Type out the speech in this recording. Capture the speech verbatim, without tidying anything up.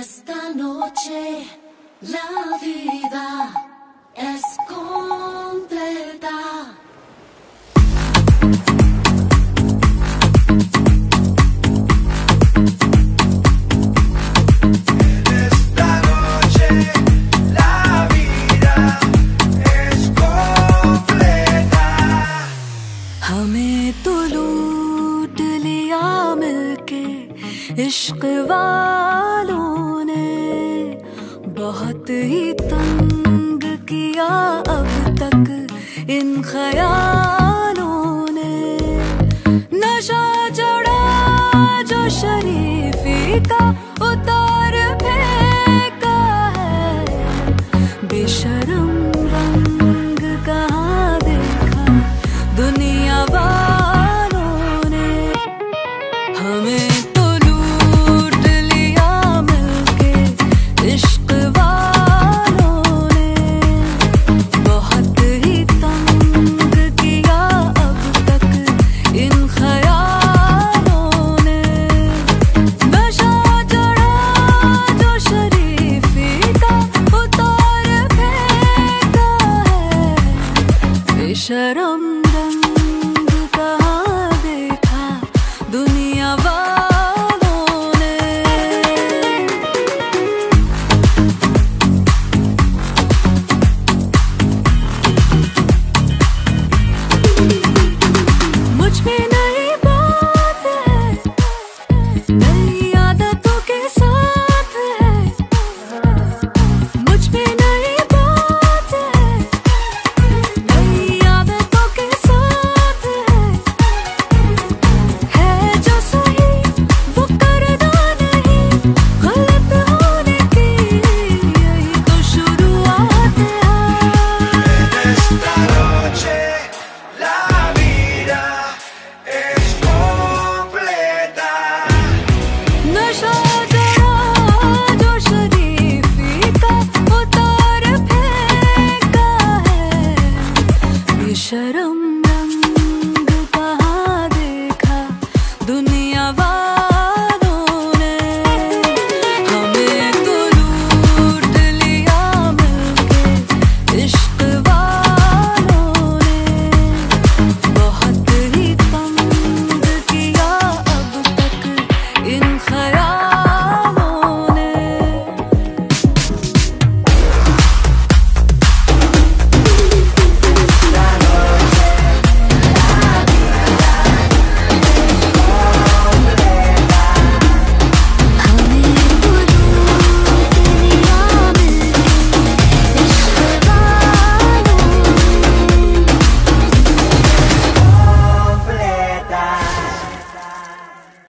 esta noche la vida es completa. इश्क वालों ने बहुत ही तंग किया अब तक इन ख्याल